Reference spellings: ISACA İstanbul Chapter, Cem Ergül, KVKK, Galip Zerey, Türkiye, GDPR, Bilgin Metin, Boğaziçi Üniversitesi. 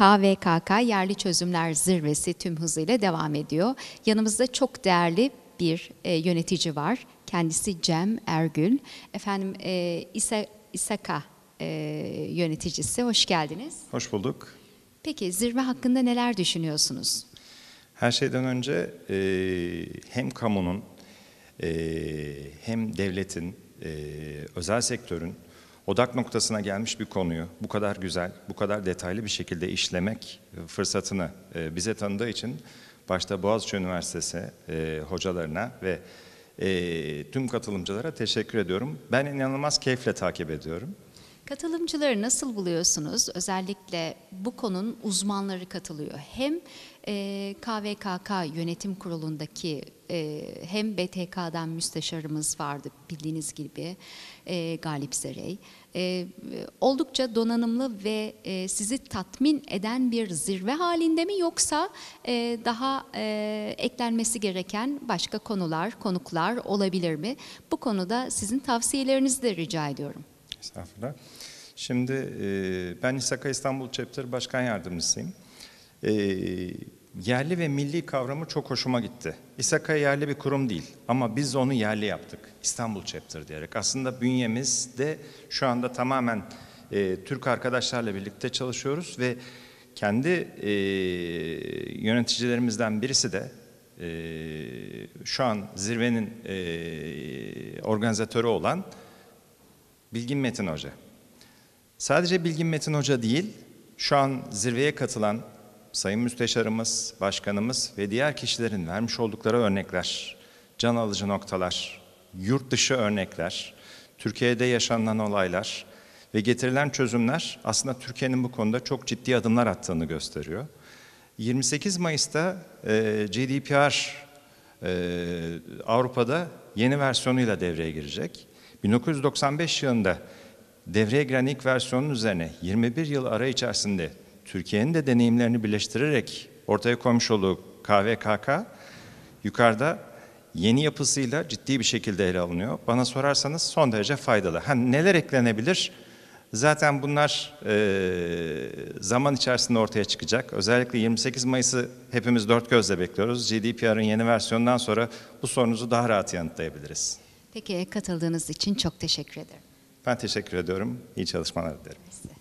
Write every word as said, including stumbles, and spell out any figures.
K V K K Yerli Çözümler Zirvesi tüm hızıyla devam ediyor. Yanımızda çok değerli bir e, yönetici var. Kendisi Cem Ergül. Efendim e, İsa, İSACA e, yöneticisi. Hoş geldiniz. Hoş bulduk. Peki zirve hakkında neler düşünüyorsunuz? Her şeyden önce e, hem kamunun e, hem devletin, e, özel sektörün odak noktasına gelmiş bir konuyu bu kadar güzel, bu kadar detaylı bir şekilde işlemek fırsatını bize tanıdığı için başta Boğaziçi Üniversitesi hocalarına ve tüm katılımcılara teşekkür ediyorum. Ben inanılmaz keyifle takip ediyorum. Katılımcıları nasıl buluyorsunuz? Özellikle bu konunun uzmanları katılıyor. Hem K V K K Yönetim Kurulu'ndaki hem B T K'dan müsteşarımız vardı bildiğiniz gibi Galip Zerey. Oldukça donanımlı ve sizi tatmin eden bir zirve halinde mi, yoksa daha eklenmesi gereken başka konular, konuklar olabilir mi? Bu konuda sizin tavsiyelerinizi de rica ediyorum. Estağfurullah. Şimdi ben ISACA İstanbul Chapter Başkan Yardımcısıyım. Yerli ve milli kavramı çok hoşuma gitti. İSACA yerli bir kurum değil ama biz onu yerli yaptık. İstanbul Chapter diyerek. Aslında bünyemizde şu anda tamamen e, Türk arkadaşlarla birlikte çalışıyoruz ve kendi e, yöneticilerimizden birisi de e, şu an zirvenin e, organizatörü olan Bilgin Metin Hoca. Sadece Bilgin Metin Hoca değil, şu an zirveye katılan Sayın Müsteşarımız, Başkanımız ve diğer kişilerin vermiş oldukları örnekler, can alıcı noktalar, yurt dışı örnekler, Türkiye'de yaşanan olaylar ve getirilen çözümler aslında Türkiye'nin bu konuda çok ciddi adımlar attığını gösteriyor. yirmi sekiz Mayıs'ta e, G D P R e, Avrupa'da yeni versiyonuyla devreye girecek. bin dokuz yüz doksan beş yılında devreye giren ilk versiyonun üzerine yirmi bir yıl ara içerisinde Türkiye'nin de deneyimlerini birleştirerek ortaya koymuş olduğu K V K K yukarıda yeni yapısıyla ciddi bir şekilde ele alınıyor. Bana sorarsanız son derece faydalı. Hani neler eklenebilir? Zaten bunlar e, zaman içerisinde ortaya çıkacak. Özellikle yirmi sekiz Mayıs'ı hepimiz dört gözle bekliyoruz. G D P R'ın yeni versiyonundan sonra bu sorunuzu daha rahat yanıtlayabiliriz. Peki, katıldığınız için çok teşekkür ederim. Ben teşekkür ediyorum. İyi çalışmalar dilerim.